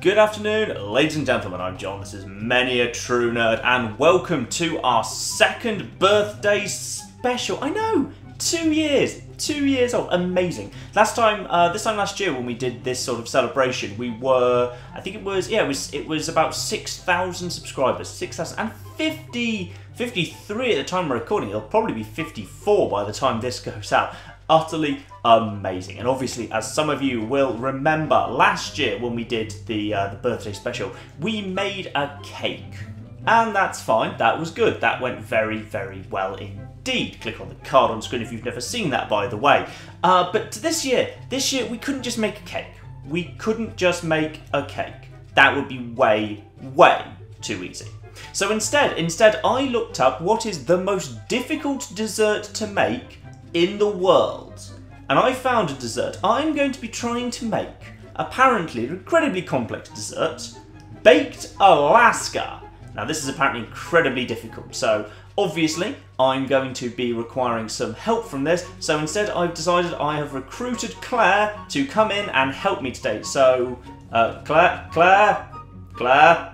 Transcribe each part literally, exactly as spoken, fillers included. Good afternoon, ladies and gentlemen, I'm John, this is Many A True Nerd, and welcome to our second birthday special. I know, two years, two years old, amazing. Last time, uh, this time last year when we did this sort of celebration, we were, I think it was, yeah, it was, it was about six thousand subscribers, six thousand fifty, fifty-three at the time we're recording, it'll probably be fifty-four by the time this goes out. Utterly amazing, and obviously, as some of you will remember, last year when we did the uh, the birthday special, we made a cake, and that's fine. That was good. That went very, very well indeed. Click on the card on screen if you've never seen that, by the way. Uh, but this year, this year we couldn't just make a cake. We couldn't just make a cake. That would be way, way too easy. So instead, instead, I looked up what is the most difficult dessert to make in the world, and I found a dessert I'm going to be trying to make, apparently an incredibly complex dessert, Baked Alaska. Now this is apparently incredibly difficult, so obviously I'm going to be requiring some help from this, so instead I've decided I have recruited Claire to come in and help me today. So, uh, Claire, Claire, Claire.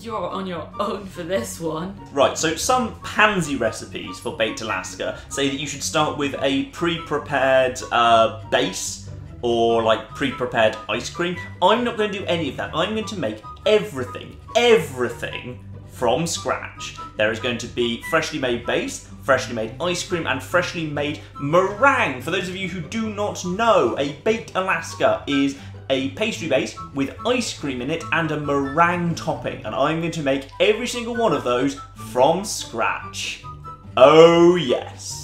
You're on your own for this one. Right, so some pansy recipes for Baked Alaska say that you should start with a pre-prepared uh, base or like pre-prepared ice cream. I'm not going to do any of that. I'm going to make everything, everything from scratch. There is going to be freshly made base, freshly made ice cream, and freshly made meringue. For those of you who do not know, a Baked Alaska is a pastry base with ice cream in it and a meringue topping, and I'm going to make every single one of those from scratch. Oh yes.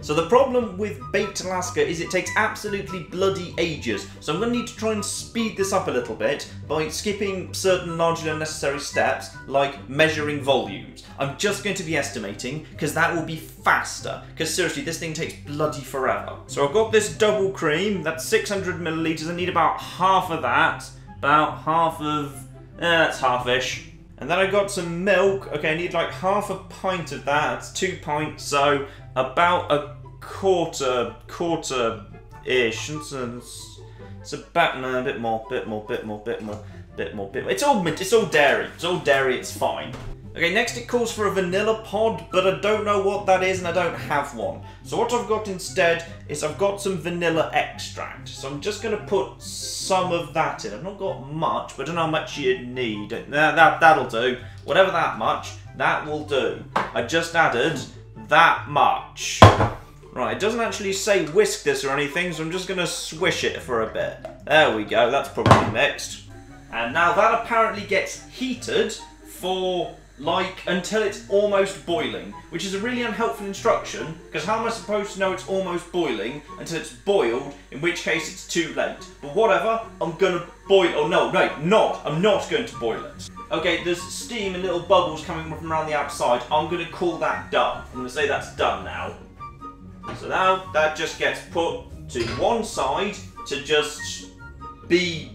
So the problem with Baked Alaska is it takes absolutely bloody ages, so I'm going to need to try and speed this up a little bit by skipping certain largely unnecessary steps, like measuring volumes. I'm just going to be estimating, because that will be faster, because seriously, this thing takes bloody forever. So I've got this double cream, that's six hundred millilitres, I need about half of that, about half of, eh, that's half-ish. And then I got some milk, okay, I need like half a pint of that, that's two pints, so about a quarter, quarter-ish, it's, it's, it's about, no, a bit more, bit more, bit more, bit more, bit more, bit more, it's all, it's all dairy, it's all dairy, it's fine. Okay, next it calls for a vanilla pod, but I don't know what that is and I don't have one. So what I've got instead is I've got some vanilla extract, so I'm just going to put some of that in. I've not got much, but I don't know how much you need. That, that, that'll do. Whatever that much, that will do. I just added that much. Right, it doesn't actually say whisk this or anything, so I'm just going to swish it for a bit. There we go, that's probably mixed. And now that apparently gets heated for, like, until it's almost boiling, which is a really unhelpful instruction, because how am I supposed to know it's almost boiling until it's boiled, in which case it's too late. But whatever, I'm gonna boil, oh no, no, not, I'm not going to boil it. Okay, there's steam and little bubbles coming from around the outside, I'm gonna call that done. I'm gonna say that's done now. So now, that just gets put to one side to just be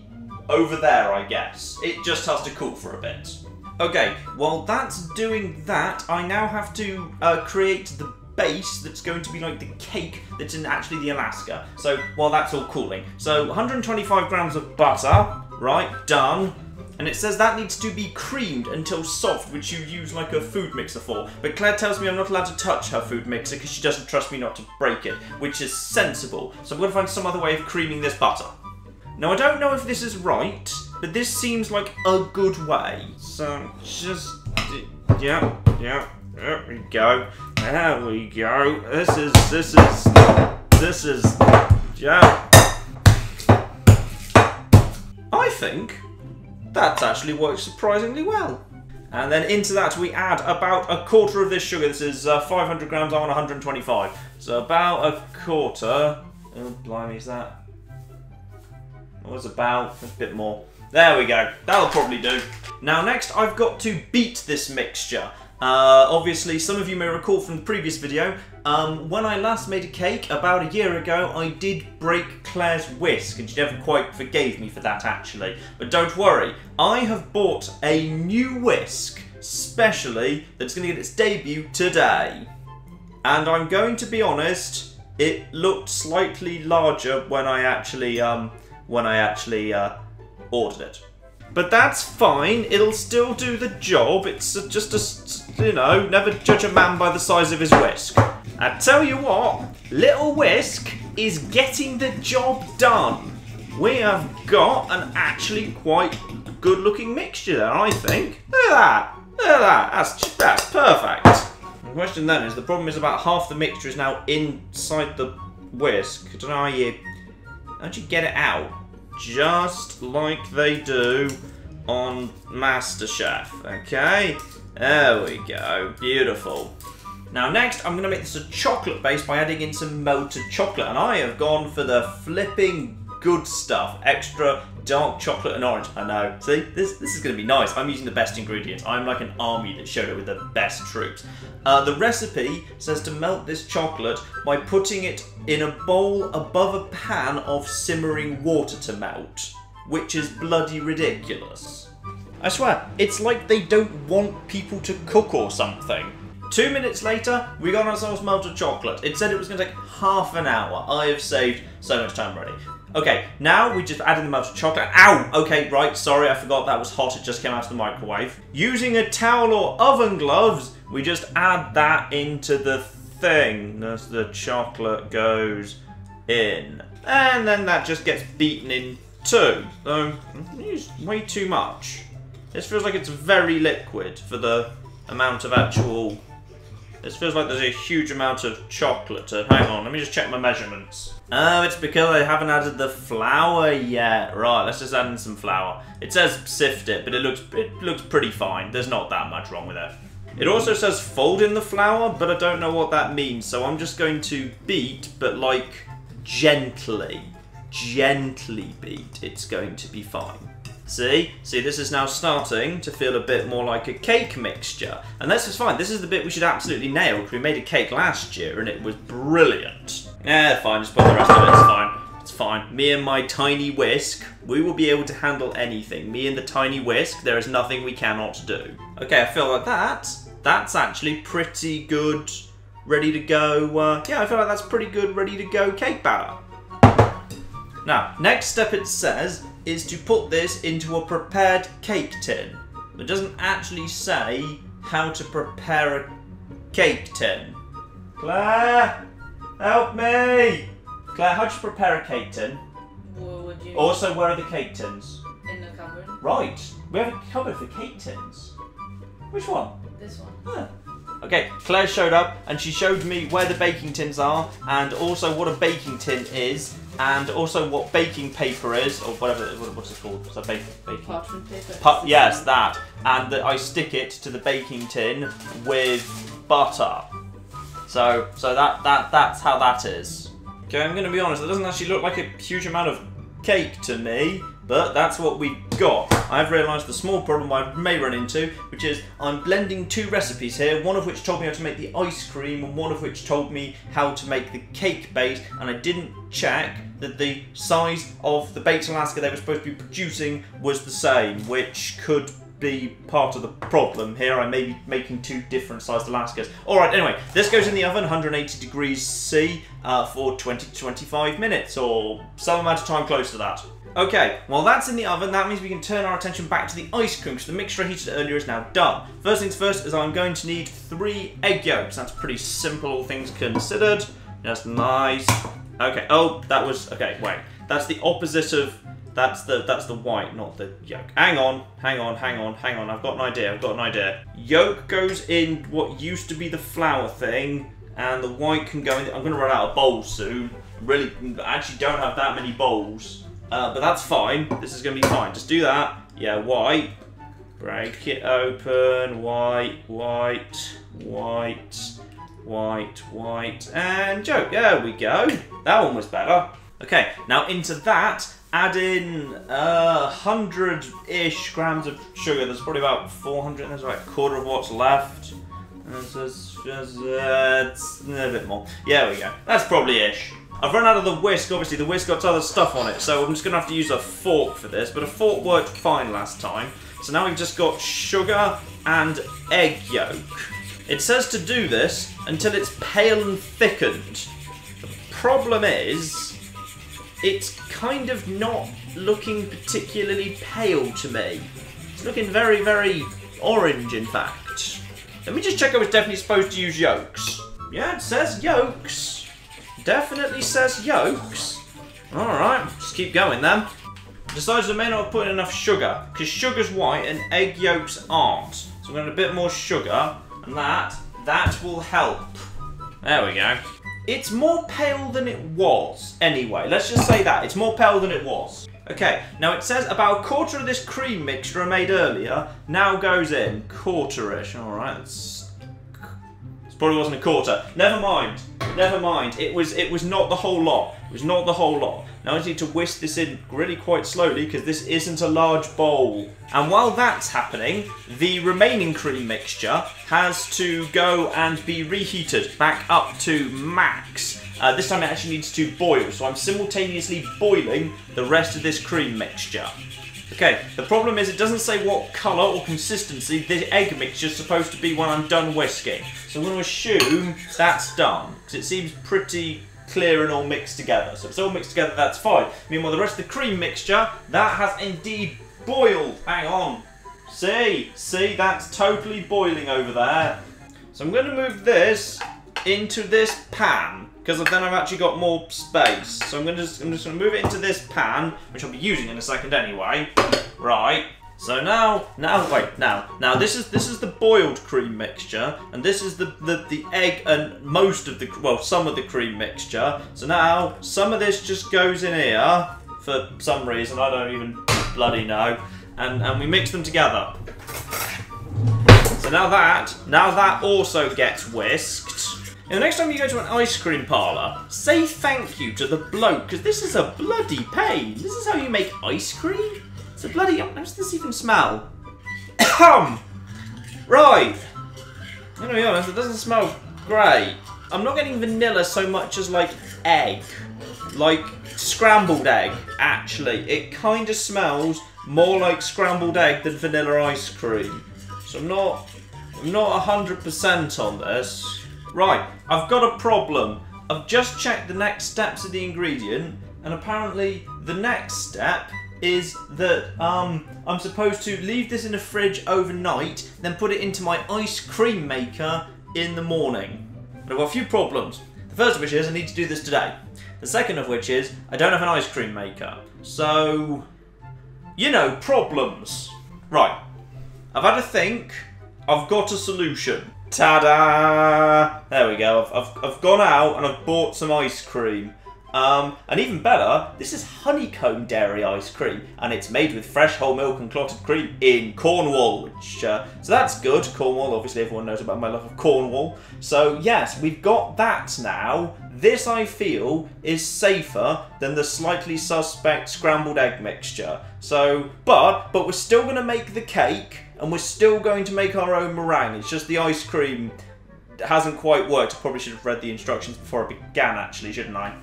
over there, I guess. It just has to cool for a bit. Okay, while that's doing that, I now have to uh, create the base that's going to be like the cake that's in actually the Alaska. So, while that's all cooling. So, one hundred twenty-five grams of butter, right, done. And it says that needs to be creamed until soft, which you use like a food mixer for. But Claire tells me I'm not allowed to touch her food mixer because she doesn't trust me not to break it, which is sensible. So I'm going to find some other way of creaming this butter. Now, I don't know if this is right, but this seems like a good way. So just, yeah, yeah, there we go, there we go, this is, this is, this is, yeah. I think that's actually worked surprisingly well. And then into that we add about a quarter of this sugar. This is uh, five hundred grams, I want one hundred twenty-five. So about a quarter, oh blimey is that, well, it's about a bit more. There we go, that'll probably do. Now next I've got to beat this mixture. Uh, obviously some of you may recall from the previous video, um, when I last made a cake about a year ago I did break Claire's whisk and she never quite forgave me for that actually. But don't worry, I have bought a new whisk specially that's going to get its debut today. And I'm going to be honest, it looked slightly larger when I actually, um, when I actually, uh, ordered it. But that's fine, it'll still do the job, it's just a, you know, never judge a man by the size of his whisk. I tell you what, Little Whisk is getting the job done. We have got an actually quite good looking mixture there, I think. Look at that, look at that, that's, that's perfect. The question then is, the problem is about half the mixture is now inside the whisk. I don't know how you, how'd you get it out? Just like they do on MasterChef, okay? There we go, beautiful. Now next, I'm gonna make this a chocolate base by adding in some melted chocolate, and I have gone for the flipping good stuff, extra dark chocolate and orange. I know, see, this, this is gonna be nice. I'm using the best ingredients. I'm like an army that showed up with the best troops. Uh, the recipe says to melt this chocolate by putting it in a bowl above a pan of simmering water to melt, which is bloody ridiculous. I swear, it's like they don't want people to cook or something. Two minutes later, we got ourselves melted chocolate. It said it was gonna take half an hour. I have saved so much time already. Okay, now we just added the melted chocolate. Ow! Okay, right, sorry, I forgot that was hot. It just came out of the microwave. Using a towel or oven gloves, we just add that into the thing as the chocolate goes in. And then that just gets beaten in two. So, it's way too much. This feels like it's very liquid for the amount of actual... This feels like there's a huge amount of chocolate. Hang on, let me just check my measurements. Oh, it's because I haven't added the flour yet. Right, let's just add in some flour. It says sift it, but it looks it looks pretty fine. There's not that much wrong with it. It also says fold in the flour, but I don't know what that means, so I'm just going to beat, but like gently. Gently beat. It's going to be fine. See? See, this is now starting to feel a bit more like a cake mixture. And this is fine. This is the bit we should absolutely nail, because we made a cake last year and it was brilliant. Eh, fine. Just put the rest of it. It's fine. It's fine. Me and my tiny whisk, we will be able to handle anything. Me and the tiny whisk, there is nothing we cannot do. Okay, I feel like that. That's actually pretty good, ready to go. Uh, yeah, I feel like that's pretty good, ready to go cake batter. Now, next step it says is to put this into a prepared cake tin. It doesn't actually say how to prepare a cake tin. Claire, help me! Claire, how do you prepare a cake tin? Well, would you... Also, where are the cake tins? In the cupboard. Right, we have a cupboard for cake tins. Which one? This one. Huh. Okay, Claire showed up and she showed me where the baking tins are, and also what a baking tin is, and also what baking paper is, or whatever, what's it called? What's that baking? baking? Parchment paper. Pa yes, that. And that I stick it to the baking tin with butter. So, so that that that's how that is. Okay, I'm going to be honest, it doesn't actually look like a huge amount of cake to me, but that's what we got. I've realised the small problem I may run into, which is I'm blending two recipes here, one of which told me how to make the ice cream and one of which told me how to make the cake base, and I didn't check that the size of the Baked Alaska they were supposed to be producing was the same, which could be part of the problem here. I may be making two different sized Alaskas. Alright, anyway, this goes in the oven, one hundred eighty degrees C uh, for twenty to twenty-five minutes, or some amount of time close to that. Okay, well that's in the oven, that means we can turn our attention back to the ice cream, because the mixture I heated earlier is now done. First things first is I'm going to need three egg yolks. That's pretty simple, all things considered. That's nice. Okay, oh, that was, okay, wait. That's the opposite of, that's the, that's the white, not the yolk. Hang on, hang on, hang on, hang on, I've got an idea, I've got an idea. Yolk goes in what used to be the flour thing, and the white can go in, the, I'm gonna run out of bowls soon. Really, I actually don't have that many bowls. Uh, but that's fine, this is going to be fine. Just do that. Yeah, white. Break it open. White, white, white, white, white, and joke. There we go. That one was better. Okay, now into that, add in uh, one hundred-ish grams of sugar. There's probably about four hundred, there's about a quarter of what's left. There's just, just uh, it's a bit more. Yeah, there we go. That's probably ish. I've run out of the whisk, obviously the whisk got other stuff on it, so I'm just going to have to use a fork for this, but a fork worked fine last time. So now we've just got sugar and egg yolk. It says to do this until it's pale and thickened. The problem is, it's kind of not looking particularly pale to me. It's looking very, very orange, in fact. Let me just check I was definitely supposed to use yolks. Yeah, it says yolks. Definitely says yolks. Alright, just keep going then. Besides, I may not have put in enough sugar, because sugar's white and egg yolks aren't. So I'm going to add a bit more sugar, and that, that will help. There we go. It's more pale than it was, anyway. Let's just say that. It's more pale than it was. Okay, now it says about a quarter of this cream mixture I made earlier now goes in. Quarter-ish. Alright, it's... it probably wasn't a quarter. Never mind. Never mind. It was, it was not the whole lot. It was not the whole lot. Now I just need to whisk this in really quite slowly because this isn't a large bowl. And while that's happening, the remaining cream mixture has to go and be reheated back up to max. Uh, this time it actually needs to boil, so I'm simultaneously boiling the rest of this cream mixture. Okay, the problem is it doesn't say what colour or consistency the egg mixture is supposed to be when I'm done whisking. So I'm going to assume that's done, because it seems pretty clear and all mixed together. So if it's all mixed together, that's fine. Meanwhile, the rest of the cream mixture, that has indeed boiled. Hang on. See? See? That's totally boiling over there. So I'm going to move this into this pan, because then I've actually got more space. So I'm, gonna just, I'm just gonna move it into this pan, which I'll be using in a second anyway. Right. So now, now, wait, now, now this is this is the boiled cream mixture, and this is the, the, the egg and most of the, well, some of the cream mixture. So now, some of this just goes in here, for some reason, I don't even bloody know, and, and we mix them together. So now that, now that also gets whisked. And the next time you go to an ice cream parlour, say thank you to the bloke, because this is a bloody pain. This is how you make ice cream? It's a bloody... how does this even smell? Right. I'm going to be honest, it doesn't smell great. I'm not getting vanilla so much as, like, egg. Like, scrambled egg, actually. It kind of smells more like scrambled egg than vanilla ice cream. So I'm not... I'm not one hundred percent on this. Right, I've got a problem. I've just checked the next steps of the ingredient, and apparently the next step is that um, I'm supposed to leave this in the fridge overnight, then put it into my ice cream maker in the morning. I've got a few problems. The first of which is I need to do this today. The second of which is I don't have an ice cream maker. So, you know, problems. Right, I've had a think. I've got a solution. Ta-da! There we go. I've, I've, I've gone out and I've bought some ice cream. Um, and even better, this is honeycomb dairy ice cream. And it's made with fresh whole milk and clotted cream in Cornwall. Which, uh, so that's good. Cornwall, obviously everyone knows about my love of Cornwall. So yes, we've got that now. This, I feel, is safer than the slightly suspect scrambled egg mixture. So, but, but we're still going to make the cake. And we're still going to make our own meringue. It's just the ice cream hasn't quite worked. I probably should have read the instructions before I began, actually, shouldn't I?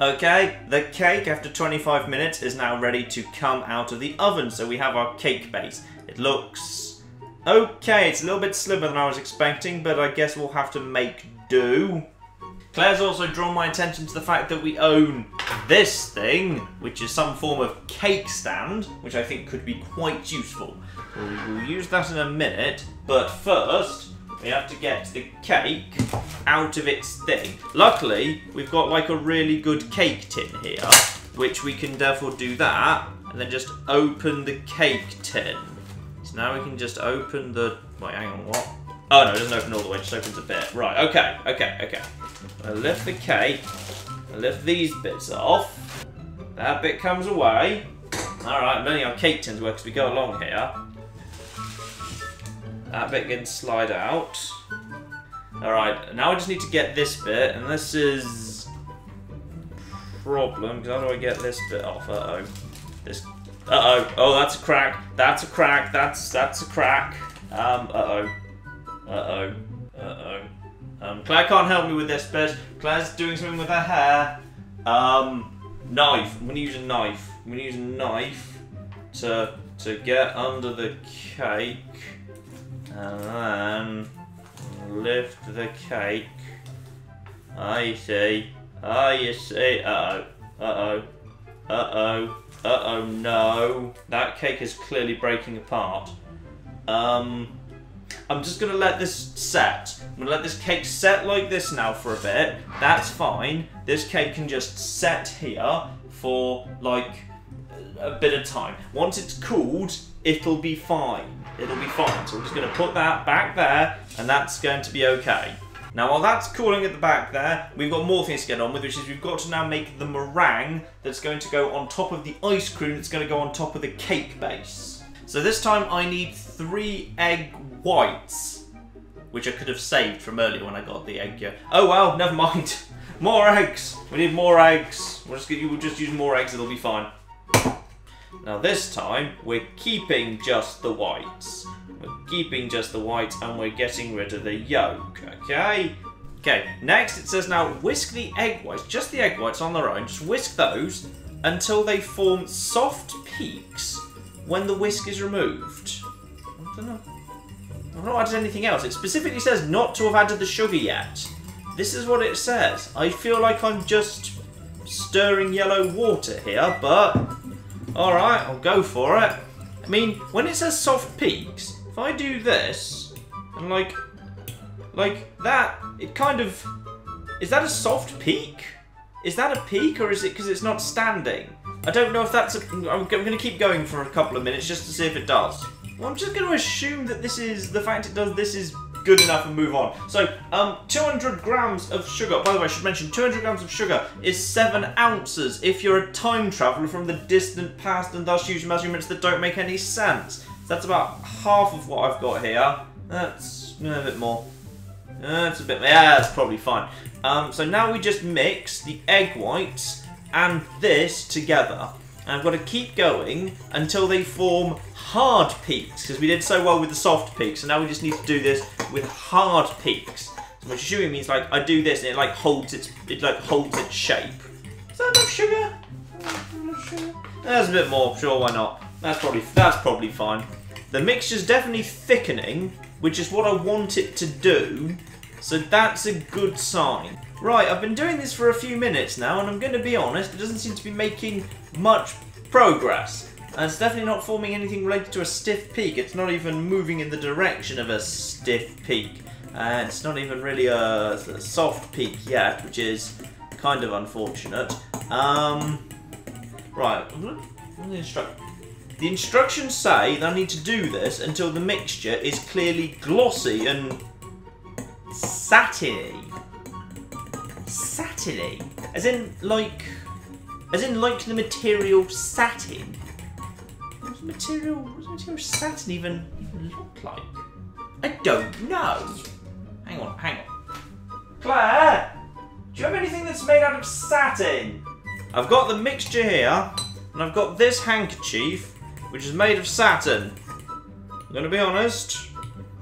Okay, the cake, after twenty-five minutes, is now ready to come out of the oven. So we have our cake base. It looks okay. It's a little bit slimmer than I was expecting, but I guess we'll have to make do. Claire's also drawn my attention to the fact that we own this thing, which is some form of cake stand, which I think could be quite useful. We'll use that in a minute, but first we have to get the cake out of its thing. Luckily, we've got like a really good cake tin here, which we can therefore do that, and then just open the cake tin. So now we can just open the... wait, hang on, what? Oh no, it doesn't open all the way, it just opens a bit. Right, okay, okay, okay. I lift the cake, I lift these bits off, that bit comes away. Alright, learning our cake tins work as we go along here. That bit can slide out. Alright, now I just need to get this bit, and this is a problem, because how do I get this bit off? Uh-oh. This uh-oh, oh that's a crack, that's a crack, that's that's a crack. Um, uh-oh. Uh oh, uh oh. Um, Claire can't help me with this bit. Claire's doing something with her hair. Um, knife. I'm gonna use a knife. I'm gonna use a knife to to get under the cake and then lift the cake. I see. Ah, you see. Uh oh. Uh oh. Uh oh. Uh-oh, no. That cake is clearly breaking apart. Um, I'm just going to let this set. I'm going to let this cake set like this now for a bit. That's fine. This cake can just set here for, like, a bit of time. Once it's cooled, it'll be fine. It'll be fine. So I'm just going to put that back there, and that's going to be okay. Now, while that's cooling at the back there, we've got more things to get on with, which is we've got to now make the meringue that's going to go on top of the ice cream that's going to go on top of the cake base. So this time I need three egg whites, which I could have saved from earlier when I got the egg yolk. Oh well, never mind. More eggs. We need more eggs. We'll just, we'll just use more eggs, it'll be fine. Now this time, we're keeping just the whites. We're keeping just the white, and we're getting rid of the yolk, okay? Okay, next it says now whisk the egg whites, just the egg whites on their own, just whisk those until they form soft peaks when the whisk is removed. I don't know. I've not added anything else. It specifically says not to have added the sugar yet. This is what it says. I feel like I'm just stirring yellow water here, but alright, I'll go for it. I mean, when it says soft peaks, if I do this, and like, like that, it kind of, is that a soft peak? Is that a peak, or is it because it's not standing? I don't know if that's a, I'm going to keep going for a couple of minutes just to see if it does. Well, I'm just going to assume that this is, the fact it does this is good enough and move on. So, um, two hundred grams of sugar, by the way, I should mention two hundred grams of sugar is seven ounces if you're a time traveller from the distant past and thus use measurements that don't make any sense. That's about half of what I've got here. That's a bit more. That's a bit more. Yeah, that's probably fine. Um, so now we just mix the egg whites and this together. And I've got to keep going until they form hard peaks, because we did so well with the soft peaks, so now we just need to do this with hard peaks. So which assuming means like I do this and it like holds its it like holds its shape. Is that enough sugar? There's a bit more, sure, why not? That's probably that's probably fine. The mixture's definitely thickening, which is what I want it to do, so that's a good sign. Right, I've been doing this for a few minutes now, and I'm going to be honest, it doesn't seem to be making much progress. And it's definitely not forming anything related to a stiff peak, it's not even moving in the direction of a stiff peak. And uh, it's not even really a, a soft peak yet, which is kind of unfortunate. Um, right, I'm going to The instructions say that I need to do this until the mixture is clearly glossy and satiny. Satiny? As in like, as in like the material satin. What does material, what does material satin even, even look like? I don't know. Hang on, hang on. Claire, do you have anything that's made out of satin? I've got the mixture here, and I've got this handkerchief, which is made of satin. I'm going to be honest,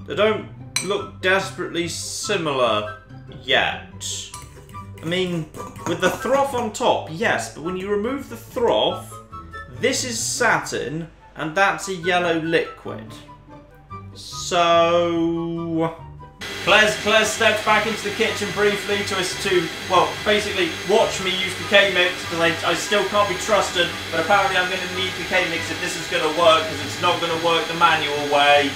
they don't look desperately similar yet. I mean, with the froth on top, yes, but when you remove the froth, this is satin, and that's a yellow liquid. So... Claire's, Claire stepped back into the kitchen briefly to, to, well, basically watch me use the K-Mix, because I, I still can't be trusted, but apparently I'm going to need the K-Mix if this is going to work, because it's not going to work the manual way.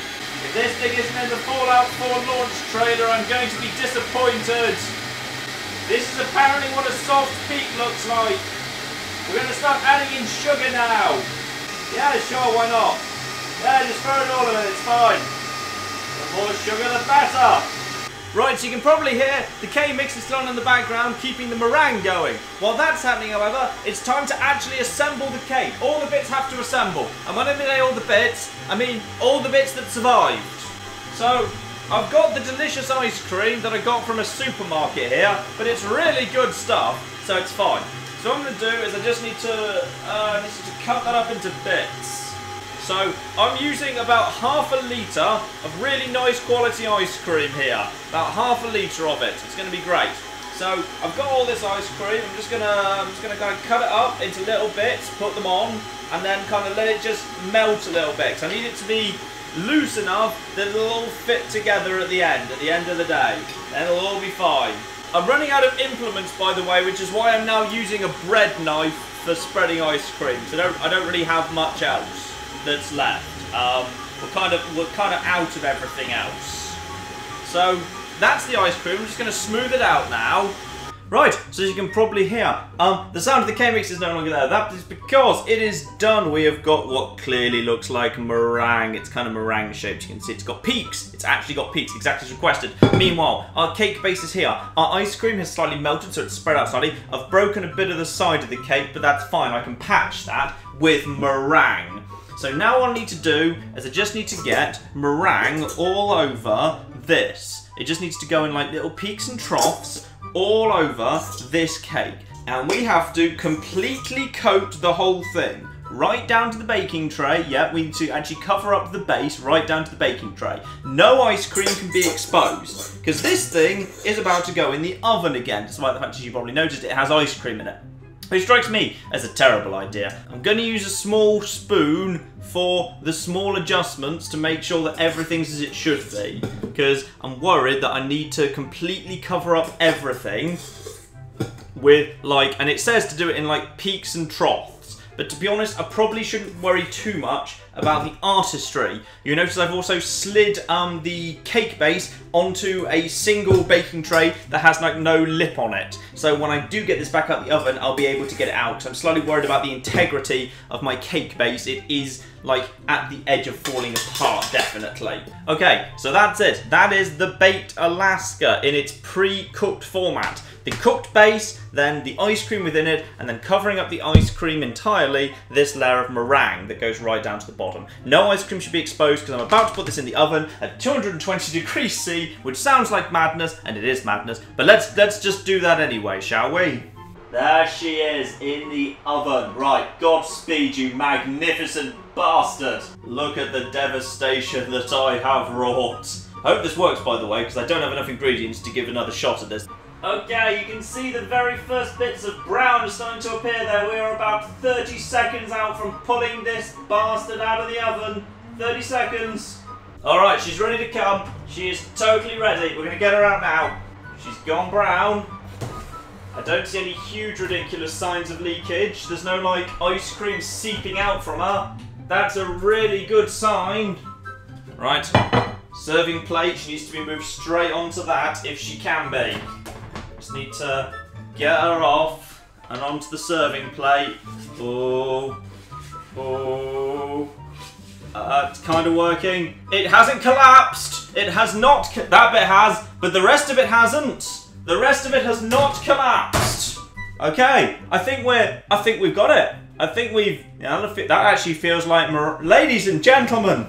If this thing isn't in the Fallout four launch trailer, I'm going to be disappointed. This is apparently what a soft peak looks like. We're going to start adding in sugar now. Yeah, sure, why not? Yeah, just throw it all in, it's fine. The more sugar, the better. Right, so you can probably hear the K-Mix is still on in the background, keeping the meringue going. While that's happening, however, it's time to actually assemble the cake. All the bits have to assemble. And when I say all the bits, I mean all the bits that survived. So, I've got the delicious ice cream that I got from a supermarket here, but it's really good stuff, so it's fine. So what I'm going to do is I just need to, uh, I need to cut that up into bits. So, I'm using about half a litre of really nice quality ice cream here. About half a litre of it. It's going to be great. So, I've got all this ice cream. I'm just going to I'm just going to kind of cut it up into little bits, put them on, and then kind of let it just melt a little bit. So I need it to be loose enough that it'll all fit together at the end, at the end of the day. Then it'll all be fine. I'm running out of implements, by the way, which is why I'm now using a bread knife for spreading ice cream. So I don't, I don't really have much else that's left. Um, we're kind of we're kind of out of everything else. So that's the ice cream. I'm just going to smooth it out now. Right, so as you can probably hear, um, the sound of the K-Mix is no longer there. That is because it is done. We have got what clearly looks like meringue. It's kind of meringue shaped. You can see it's got peaks. It's actually got peaks, exactly as requested. Meanwhile, our cake base is here. Our ice cream has slightly melted, so it's spread out slightly. I've broken a bit of the side of the cake, but that's fine. I can patch that with meringue. So now what I need to do is I just need to get meringue all over this. It just needs to go in like little peaks and troughs all over this cake, and we have to completely coat the whole thing right down to the baking tray. Yeah, we need to actually cover up the base right down to the baking tray. No ice cream can be exposed because this thing is about to go in the oven again, despite the fact that you probably noticed it has ice cream in it, which strikes me as a terrible idea. I'm going to use a small spoon for the small adjustments to make sure that everything's as it should be, because I'm worried that I need to completely cover up everything with like, and it says to do it in like peaks and troughs, but to be honest, I probably shouldn't worry too much about the artistry. You'll notice I've also slid um, the cake base onto a single baking tray that has like no lip on it. So when I do get this back out the oven, I'll be able to get it out. I'm slightly worried about the integrity of my cake base. It is like at the edge of falling apart, definitely. Okay, so that's it. That is the Baked Alaska in its pre-cooked format. The cooked base, then the ice cream within it, and then covering up the ice cream entirely, this layer of meringue that goes right down to the bottom. No ice cream should be exposed because I'm about to put this in the oven at two hundred twenty degrees C, which sounds like madness, and it is madness, but let's let's just do that anyway, shall we? There she is in the oven. Right, Godspeed, you magnificent bastard. Look at the devastation that I have wrought. I hope this works, by the way, because I don't have enough ingredients to give another shot at this. Okay, you can see the very first bits of brown are starting to appear there. We are about thirty seconds out from pulling this bastard out of the oven. thirty seconds. Alright, she's ready to come. She is totally ready. We're going to get her out now. She's gone brown. I don't see any huge ridiculous signs of leakage. There's no, like, ice cream seeping out from her. That's a really good sign. Right. Serving plate. She needs to be moved straight onto that if she can be. Just need to get her off and onto the serving plate. Oh, oh, uh, it's kind of working. It hasn't collapsed. It has not. That bit has, but the rest of it hasn't. The rest of it has not collapsed. Okay, I think we're. I think we've got it. I think we've. Yeah, that actually feels like, mer ladies and gentlemen,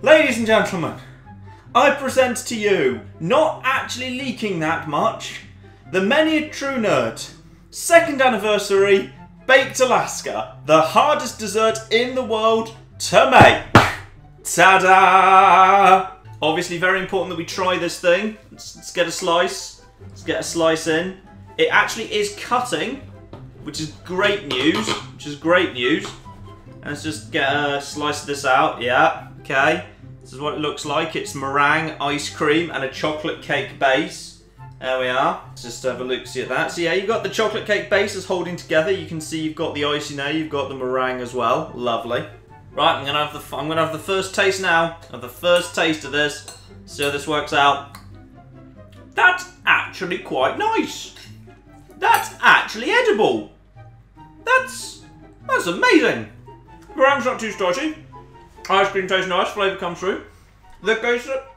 ladies and gentlemen, I present to you, not actually leaking that much, the Many A True Nerd, second anniversary, Baked Alaska, the hardest dessert in the world to make. Ta-da! Obviously very important that we try this thing. Let's, let's get a slice. Let's get a slice in. It actually is cutting, which is great news, which is great news. Let's just get a slice of this out. Yeah, okay. This is what it looks like. It's meringue, ice cream, and a chocolate cake base. There we are. Let's just have a look, see at that. So yeah, you've got the chocolate cake base is holding together. You can see you've got the icing there. You've got the meringue as well. Lovely. Right, I'm gonna have the I'm gonna have the first taste now. Of the first taste of this. See how this works out. That's actually quite nice. That's actually edible. That's that's amazing. Meringue's not too starchy. Ice cream tastes nice. Flavour comes through. The case that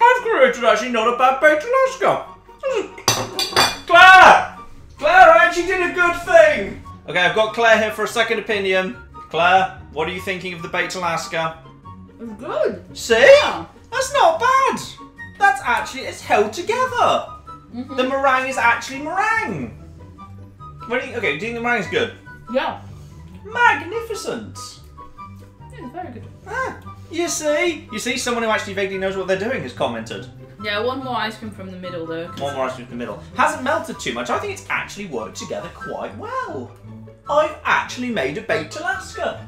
I've created is actually not a bad Baked Alaska. Claire! Claire, I actually did a good thing! Okay, I've got Claire here for a second opinion. Claire, what are you thinking of the Baked Alaska? It's good. See? Yeah. That's not bad. That's actually, it's held together. Mm-hmm. The meringue is actually meringue. What do you, okay, do you think the meringue's good? Yeah. Magnificent. It's very good. Ah, you see? You see, someone who actually vaguely knows what they're doing has commented. Yeah, one more ice cream from the middle, though. One more ice cream from the middle. Hasn't melted too much. I think it's actually worked together quite well. I've actually made a Baked Alaska.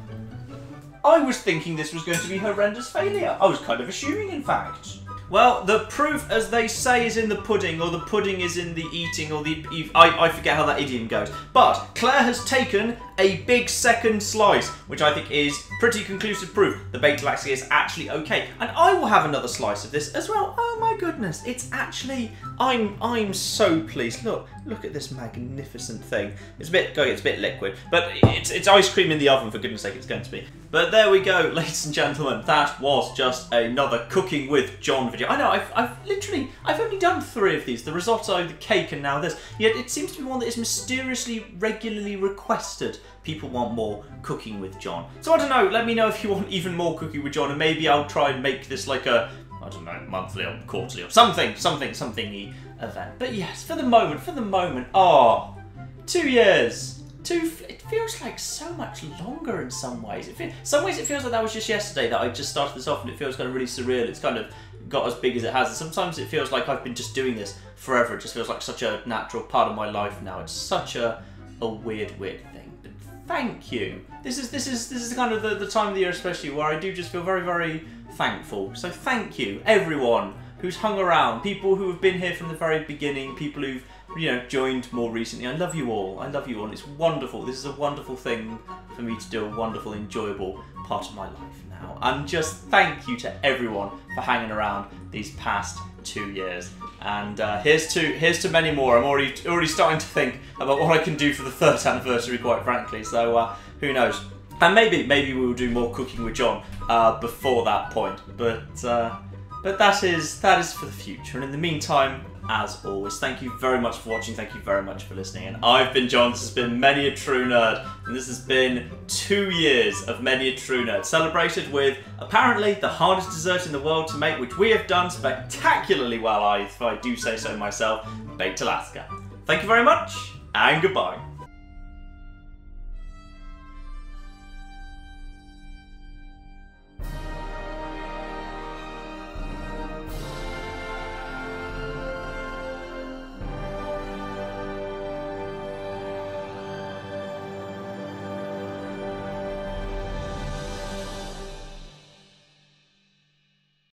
I was thinking this was going to be a horrendous failure. I was kind of assuming, in fact. Well, the proof, as they say, is in the pudding, or the pudding is in the eating, or the... I, I forget how that idiom goes. But Claire has taken a big second slice, which I think is pretty conclusive proof the Baked Alaska is actually okay. And I will have another slice of this as well. Oh my goodness, it's actually... I'm I'm so pleased. Look, look at this magnificent thing. It's a bit, it's a bit liquid, but it's, it's ice cream in the oven, for goodness sake, it's going to be. But there we go, ladies and gentlemen, that was just another Cooking with John video. I know, I've, I've literally, I've only done three of these, the risotto, the cake, and now this, yet it seems to be one that is mysteriously regularly requested. People want more Cooking with John. So I don't know, let me know if you want even more Cooking with John, and maybe I'll try and make this like a, I don't know, monthly or quarterly or something, something, something-y event. But yes, for the moment, for the moment, ah, oh, two years. Two, it feels like so much longer in some ways. It feel, some ways it feels like that was just yesterday that I just started this off, and it feels kind of really surreal. It's kind of got as big as it has. And sometimes it feels like I've been just doing this forever. It just feels like such a natural part of my life now. It's such a, a weird, weird thing. But thank you. This is this is this is kind of the, the time of the year especially where I do just feel very, very thankful. So thank you, everyone who's hung around, people who have been here from the very beginning, people who've, you know, joined more recently. I love you all. I love you all. It's wonderful. This is a wonderful thing for me to do, a wonderful, enjoyable part of my life now. And just thank you to everyone for hanging around these past two years. And uh, here's to here's to many more. I'm already already starting to think about what I can do for the third anniversary, quite frankly. So uh, who knows? And maybe maybe we will do more Cooking with John uh, before that point. But uh, but that is that is for the future. And in the meantime, as always, thank you very much for watching, thank you very much for listening, and I've been John, this has been Many A True Nerd, and this has been two years of Many A True Nerd, celebrated with, apparently, the hardest dessert in the world to make, which we have done spectacularly well, if I do say so myself, Baked Alaska. Thank you very much, and goodbye.